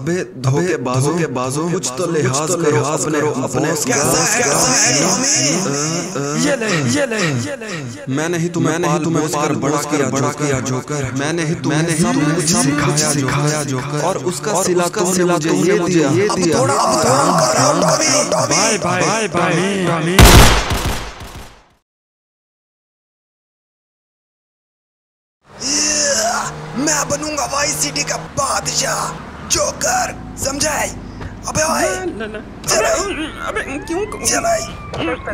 अबे धोखेबाजों के बाजों कुछ तो लिहाज करो अपने मैंने ही तुम्हें पार बड़ा किया जोकर, मैंने ही तुम्हें सब कुछ सिखाया जोकर, और उसका सिला तुमने ये दिया। Bye bye bye. मैं बनूंगा वाइस सिटी का बादशाह जोकर, समझा है? अबे भाई अबे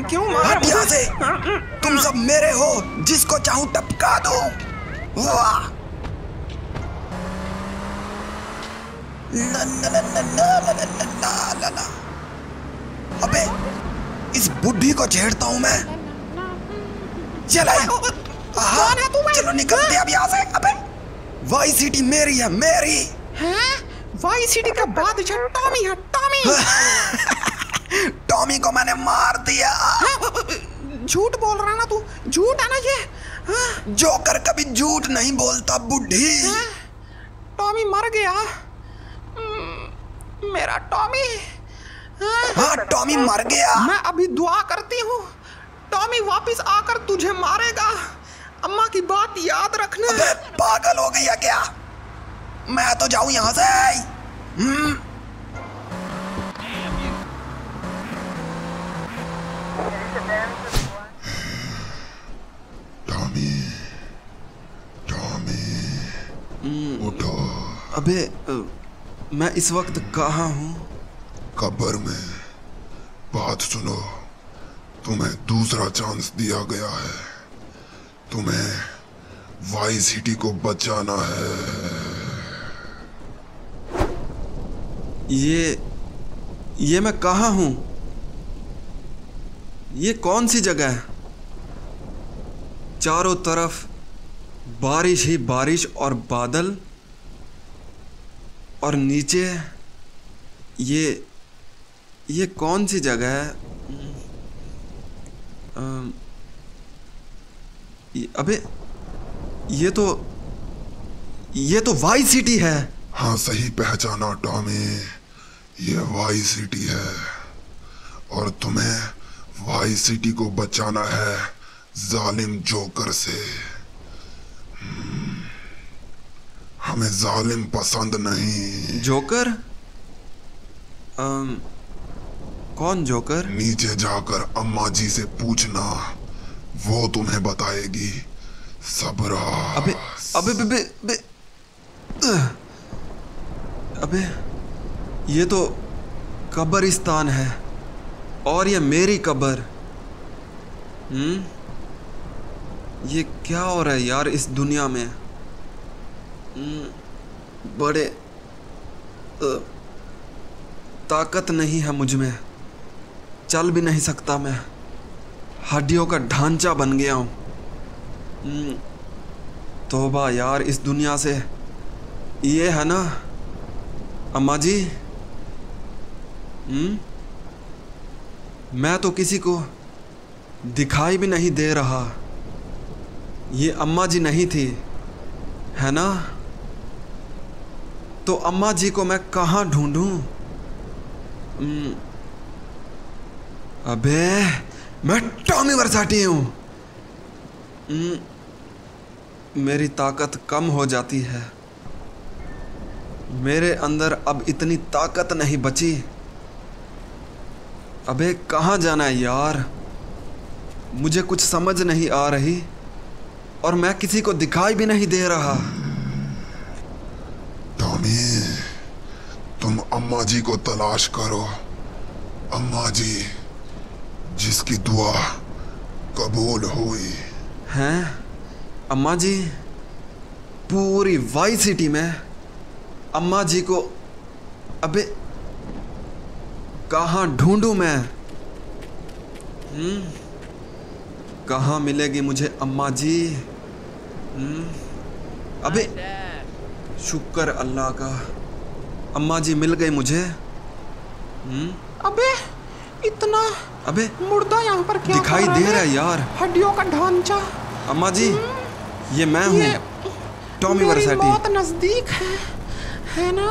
क्यों मार यहाँ से? तुम सब मेरे हो, जिसको चाहूं टपका दो। वाह ना। अबे इस बुढ़ी को छेड़ता हूं मैं। चलो निकलते अब यहाँ से। अबे वाइस सिटी मेरी है, मेरी। वाइस सिटी का बादशाह टॉमी है, टॉमी। टॉमी को मैंने मार दिया। झूठ बोल रहा ना तू, झूठ है ना ये। जोकर कभी झूठ नहीं बोलता बुढ़ी। टॉमी मर गया मेरा टॉमी। हाँ टॉमी मर गया। मैं अभी दुआ करती हूँ टॉमी वापस आकर तुझे मारेगा। अम्मा की बात याद रखना। अबे पागल हो गया क्या? मैं तो जाऊं यहाँ से। टॉमी, टॉमी उठो। अबे मैं इस वक्त कहाँ हूँ? कब्र में। बात सुनो, तुम्हें दूसरा चांस दिया गया है, तुम्हें वाइस सिटी को बचाना है। ये मैं कहाँ हूँ? ये कौन सी जगह है? चारों तरफ बारिश ही बारिश और बादल, और नीचे ये कौन सी जगह है? अबे ये तो वाइस सिटी है। हाँ सही पहचाना टॉमी, ये वाइस सिटी है और तुम्हें वाइस सिटी को बचाना है जालिम जोकर से। हमें जालिम पसंद नहीं। जोकर? कौन जोकर? नीचे जाकर अम्मा जी से पूछना, वो तुम्हें बताएगी। सबरा। अबे ये तो कब्रिस्तान है और ये मेरी कब्र। ये क्या हो रहा है यार इस दुनिया में? बड़े ताकत नहीं है मुझ में, चल भी नहीं सकता मैं, हड्डियों का ढांचा बन गया हूँ। तौबा यार इस दुनिया से। ये है ना अम्मा जी? मैं तो किसी को दिखाई भी नहीं दे रहा। ये अम्मा जी नहीं थी है ना? तो अम्मा जी को मैं कहाँ ढूंढूं? अबे मैं टॉमी वर्साटी हूँ। मेरी ताकत कम हो जाती है, मेरे अंदर अब इतनी ताकत नहीं बची। अबे कहाँ जाना है यार? मुझे कुछ समझ नहीं आ रही और मैं किसी को दिखाई भी नहीं दे रहा। टॉमी तुम अम्मा जी को तलाश करो, अम्मा जी जिसकी दुआ कबूल हुई है। अम्मा जी? पूरी वाइस सिटी में अम्मा जी को अबे कहाँ ढूंढूं मैं? कहाँ मिलेगी मुझे अम्मा जी? अबे शुक्र अल्लाह का, अम्मा जी मिल गई मुझे। अबे इतना अबे मुर्दा यहाँ पर क्या दिखाई दे रहा है यार? हड्डियों का ढांचा। अम्मा जी ये मैं हूँ। टॉमी वर्सेटी बहुत नजदीक है ना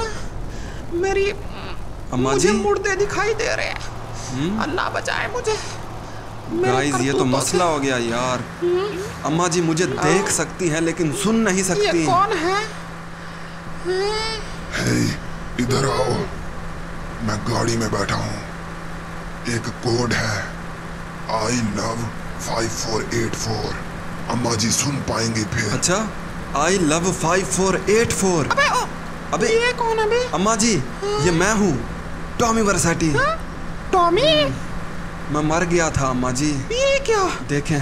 मेरी अम्मा जी। मुझे मुर्दे दिखाई दे रहे हैं, अल्लाह बचाए मुझे। गाइस ये तो मसला हो गया यार। अम्मा जी मुझे देख सकती हैं लेकिन सुन नहीं सकती। ये कौन है? हे इधर आओ, मैं गाड़ी में बैठा हूँ। एक कोड है I love 5484। अम्मा जी सुन पाएंगे फिर। अच्छा I love 5484। अबे ये कौन है बे? अम्मा जी ये मैं हूँ टॉमी वर्सेटी। टॉमी मैं मर गया था अम्मा जी। ये क्या देखें,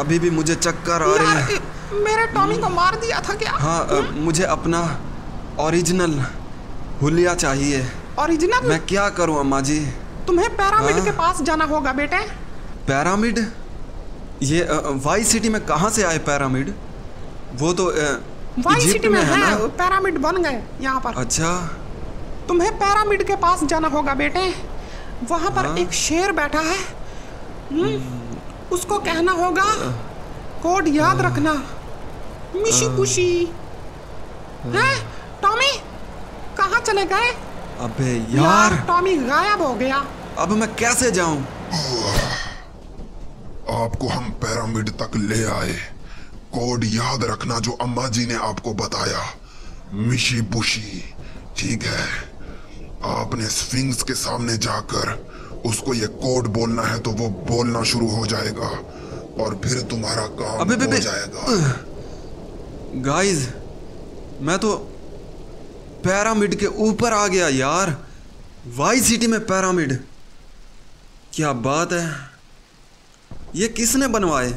अभी भी मुझे चक्कर आ रही है। मेरे टॉमी को मार दिया था क्या? हाँ मुझे अपना ओरिजिनल हुलिया चाहिए। ओरिजिनल मैं क्या करूँ अम्मा जी? तुम्हें पैरामिड के पास जाना होगा बेटे। पैरामिड? ये वाइस सिटी में कहाँ से आए पैरामिड? वो तो वाइस सिटी में है ना? पैरामिड बन गए यहाँ पर। अच्छा तुम्हें पैरामिड के पास जाना होगा बेटे। वहाँ पर एक शेर बैठा है, उसको कहना होगा कोड याद रखना, मिशी खुशी। हैं टॉमी कहाँ चले गए? अबे यार टॉमी गायब हो गया। अब मैं कैसे जाऊं? आपको हम पैरामिड तक ले आए। कोड याद रखना जो अम्मा जी ने आपको बताया, मिशी बुशी। ठीक है, आपने स्फिंक्स के सामने जाकर उसको ये कोड बोलना है तो वो बोलना शुरू हो जाएगा और फिर तुम्हारा काम हो जाएगा। गाइस मैं तो पैरामिड के ऊपर आ गया यार। वाई सिटी में पैरामिड, क्या बात है। ये किसने बनवाए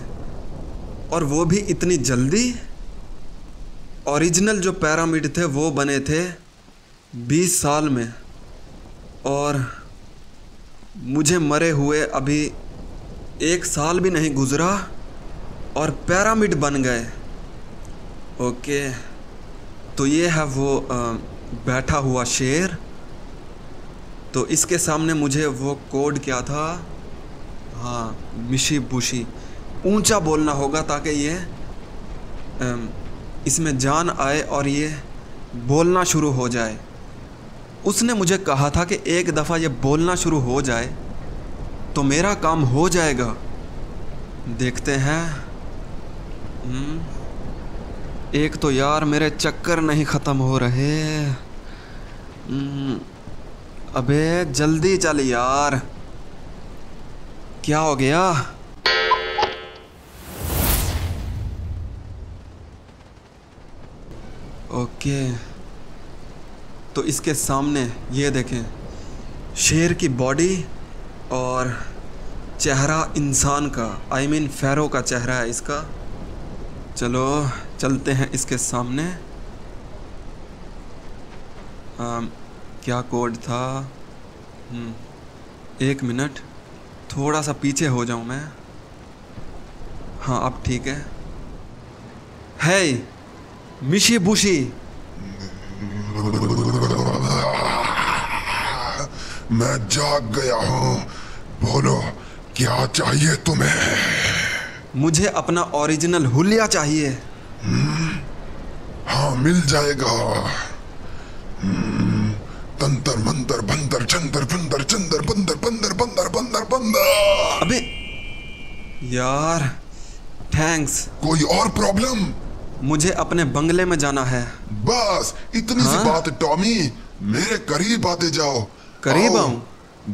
और वो भी इतनी जल्दी? ओरिजिनल जो पैरामिड थे वो बने थे 20 साल में और मुझे मरे हुए अभी 1 साल भी नहीं गुजरा और पैरामिड बन गए। ओके तो ये है वो बैठा हुआ शेर। तो इसके सामने मुझे वो कोड क्या था? हाँ मिशी बुशी। ऊंचा बोलना होगा ताकि ये इसमें जान आए और ये बोलना शुरू हो जाए। उसने मुझे कहा था कि एक दफ़ा ये बोलना शुरू हो जाए तो मेरा काम हो जाएगा। देखते हैं। एक तो यार मेरे चक्कर नहीं ख़त्म हो रहे। अबे जल्दी चल यार। क्या हो गया? ओके तो इसके सामने ये देखें शेर की बॉडी और चेहरा इंसान का, I mean फेरो का चेहरा है इसका। चलो चलते हैं इसके सामने। क्या कोड था? 1 मिनट थोड़ा सा पीछे हो जाऊं मैं। हाँ अब ठीक है। हे मिशी बुशी मैं जाग गया हूँ, बोलो क्या चाहिए तुम्हें? मुझे अपना ओरिजिनल हुलिया चाहिए। हाँ मिल जाएगा। तंतर मंतर बंदर चंदर बंदर चंदर बंदर बंदर बंदर बंदर बंदर। अबे यार थैंक्स। कोई और प्रॉब्लम? मुझे अपने बंगले में जाना है बस इतनी सी बात। टॉमी मेरे करीब आते जाओ। करीब आऊं?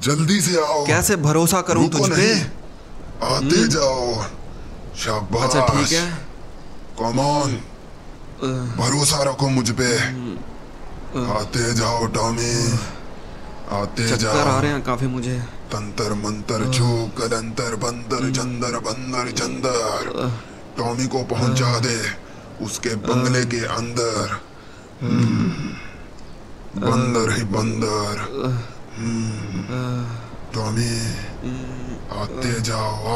जल्दी से आओ। कैसे भरोसा करूं तुझ पे? आते जाओ। शाबाश। अच्छा ठीक है। कम ऑन भरोसा रखो मुझ पे। आते जाओ टॉमी आते जाओ। चक्कर आ रहे हैं काफी मुझे। तंतर मंतर जोकर अंतर बंदर जंदर बंदर जंदर। टॉमी को पहुंचा दे उसके बंगले के अंदर। बंदर ही बंदर। टॉमी आते जाओ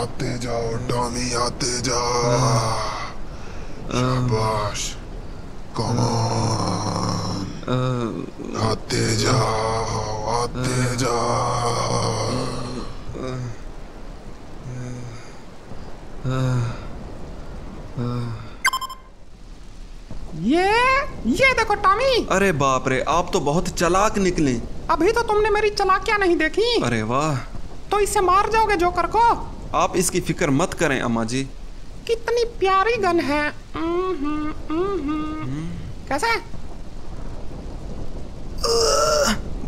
टॉमी आते जाओ। शाबाश। कम ऑन आते जाओ आते जाओ। ये देखो टॉमी। अरे बाप रे, आप तो बहुत चालाक निकले। अभी तो तुमने मेरी चालाकियां नहीं देखी। अरे वाह, तो इससे मार जाओगे जोकर को। आप इसकी फिक्र मत करें अम्मा जी। कितनी प्यारी गन है। कैसे?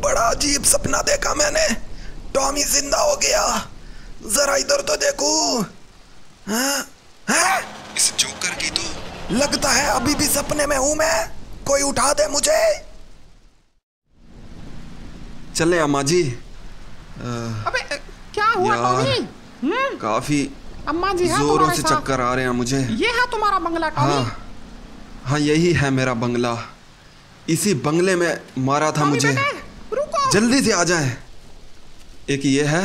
बड़ा अजीब सपना देखा मैंने। टॉमी जिंदा हो गया। जरा इधर तो देखो। इस जोकर की तो लगता है अभी भी सपने में हूं मैं। कोई उठा दे मुझे। चले अम्मा जी। अबे क्या हुआ टॉमी? काफी अम्मा जी जोरों से चक्कर आ रहे हैं मुझे। ये है तुम्हारा बंगला टॉमी? हाँ यही है मेरा बंगला। इसी बंगले में मारा था मुझे। रुको। जल्दी से आ जाए। एक ये है।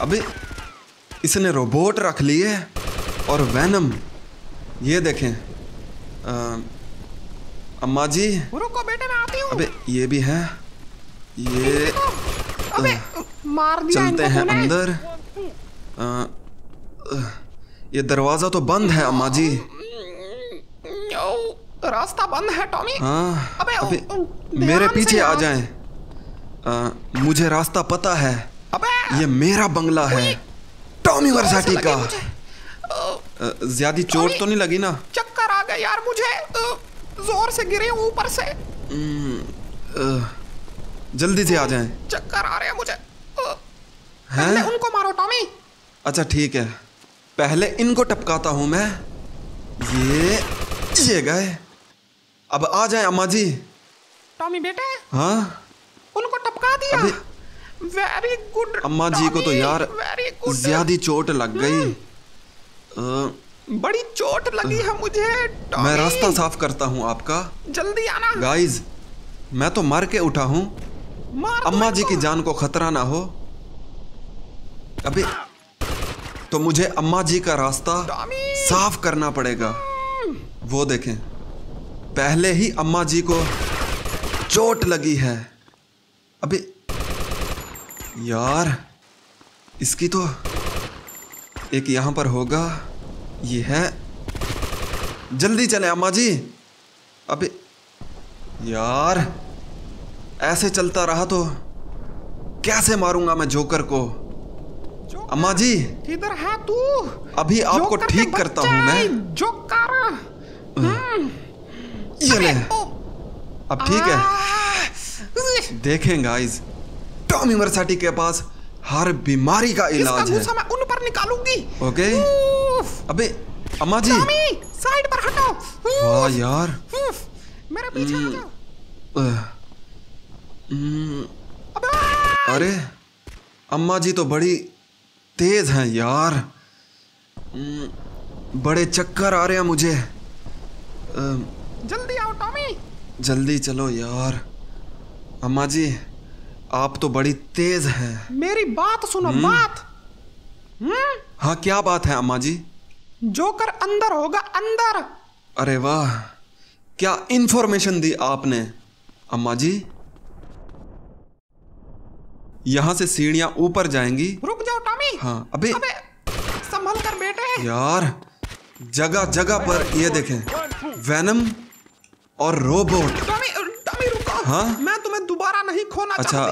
अबे इसने रोबोट रख लिए और वैनम। ये देखें। अम्मा जी रुको बेटे मैं आती हूँ। अबे ये भी है। ये अबे मार दिया। चलते हैं अंदर। ये दरवाजा तो बंद है अम्मा जी। रास्ता बंद है टॉमी। अबे मेरे पीछे आ जाएं। मुझे रास्ता पता है। अबे ये मेरा बंगला है टॉमी वर्साटी का। ज्यादा चोट तो नहीं लगी ना? चक्कर आ गए यार मुझे। जोर से गिरे ऊपर से। जल्दी से आ जाएं। चक्कर आ रहे हैं मुझे। पहले उनको मारो टॉमी। अच्छा ठीक है, पहले इनको टपकाता हूँ मैं। ये गए। अब आ जाए अम्मा जी। टॉमी बेटे। हाँ उनको टपका दिया। Very good. अम्मा जी को तो यार ज्यादा चोट लग गई। बड़ी चोट लगी है मुझे। मैं रास्ता साफ करता हूँ आपका। जल्दी आना। गाइज मैं तो मर के उठा हूँ। अम्मा जी की जान को खतरा ना हो। अबे तो मुझे अम्मा जी का रास्ता साफ करना पड़ेगा। वो देखें, पहले ही अम्मा जी को चोट लगी है। अबे यार इसकी तो एक यहाँ पर होगा। ये है। जल्दी चले अम्मा जी। अबे यार ऐसे चलता रहा तो कैसे मारूंगा मैं जोकर को। अम्मा जी इधर है तू। अभी आपको ठीक करता हूँ मैं जोकर। ये ले। अब ठीक है। देखें गाइस, टॉमी वर्साटी के पास हर बीमारी का इलाज है। इसका गुस्सा मैं उन पर निकालूंगी। ओके। अबे अम्मा जी साइड पर हटो। वाह यार मेरे पीछे आ जाओ। अरे अम्मा जी तो बड़ी तेज हैं यार। बड़े चक्कर आ रहे हैं मुझे। जल्दी आओ टॉमी। जल्दी चलो यार। अम्मा जी आप तो बड़ी तेज हैं। मेरी बात सुनो। बात? हाँ क्या बात है अम्मा जी? जोकर अंदर होगा, अंदर। अरे वाह, क्या इंफॉर्मेशन दी आपने अम्मा जी। यहाँ से सीढ़ियाँ ऊपर जाएंगी। रुक जाओ टॉमी। हाँ अबे संभल कर बेटे। यार जगह जगह पर ये देखें वैनम और रोबोट। टॉमी रुको। हाँ मैं तुम्हें दोबारा नहीं खोना चाहती। अच्छा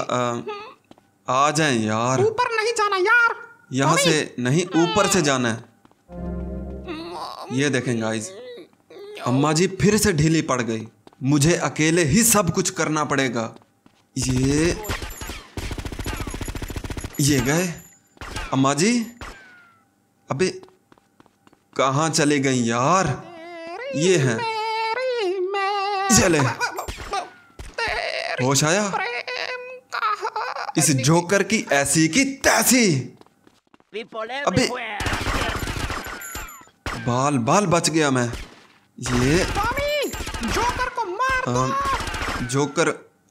आ जाएं यार। ऊपर नहीं जाना यार। यहाँ से नहीं, ऊपर से जाना है। ये देखें गाइज, अम्मा जी फिर से ढीली पड़ गई। मुझे अकेले ही सब कुछ करना पड़ेगा। ये गए। अम्मा जी अबे कहाँ चले गई यार। ये हैं। चले। होश आया? इस जोकर की ऐसी की तैसी। अबे बाल बाल बच गया मैं। ये जोकर को मार दो। जोकर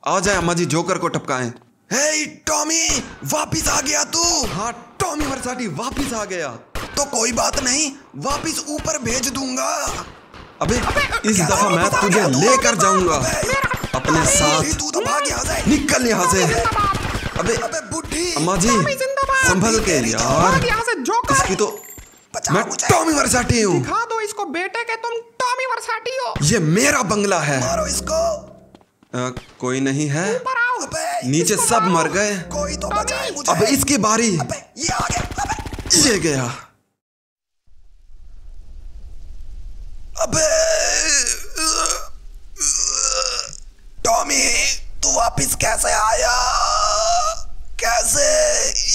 आ जाए अम्मा जी, जोकर को टपकाएं। हे टॉमी वापिस आ गया तू। हाँ टॉमी वर्साटी वापिस आ गया। तो कोई बात नहीं, वापिस ऊपर भेज दूंगा। अबे इस दफा मैं तुझे लेकर जाऊंगा अपने साथ। तू तो भाग यहाँ से। निकल यहाँ से। अबे बुड्ढी। अम्मा जी संभल के यार। इसकी तो मैं टॉमी वर्साटी हूँ। इसको बेटे के, तुम टॉमी वर्साटी हो। ये मेरा बंगला है, मारो इसको। कोई नहीं है, ऊपर आओ। अबे नीचे सब मर गए, कोई तो बचाए मुझे। अबे इसकी बारी, अबे ये आ गया, अबे ये गया। अबे टॉमी तू वापिस कैसे आया? कैसे?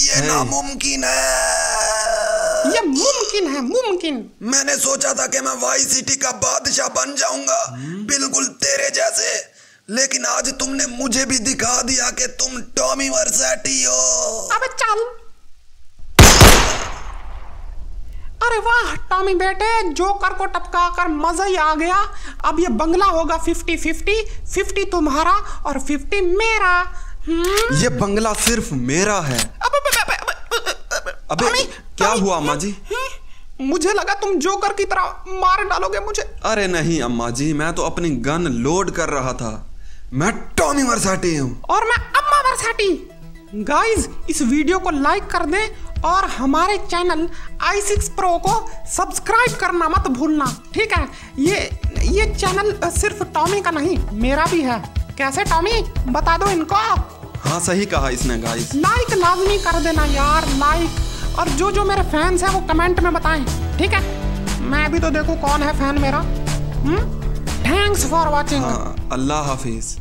ये नामुमकिन है, ये मुमकिन है, मुमकिन। मैंने सोचा था कि मैं वाई सिटी का बादशाह बन जाऊंगा, बिल्कुल तेरे जैसे, लेकिन आज तुमने मुझे भी दिखा दिया कि तुम टॉमी वर्सेटी हो। अबे चल। अरे वाह टॉमी बेटे, जोकर को टपका कर मजा ही आ गया। अब ये बंगला होगा 50-50 तुम्हारा और 50 मेरा। ये बंगला सिर्फ मेरा है। अबे क्या हुआ अम्मा जी? मुझे लगा तुम जोकर की तरह मार डालोगे मुझे। अरे नहीं अम्मा जी, मैं तो अपनी गन लोड कर रहा था। मैं टॉमी वर्साटी हूँ और मैं अम्मा वर्साटी। गाइज इस वीडियो को लाइक कर दें और हमारे चैनल iSix Pro को सब्सक्राइब करना मत भूलना, ठीक है? ये चैनल सिर्फ टॉमी का नहीं, मेरा भी है। कैसे टॉमी, बता दो इनको। हाँ सही कहा इसने गाइस। लाइक लाजमी कर देना यार, लाइक। और जो मेरे फैंस हैं वो कमेंट में बताएं, ठीक है? मैं भी तो देखूं कौन है फैन मेरा। Thanks for watching. अल्लाह हाफिज।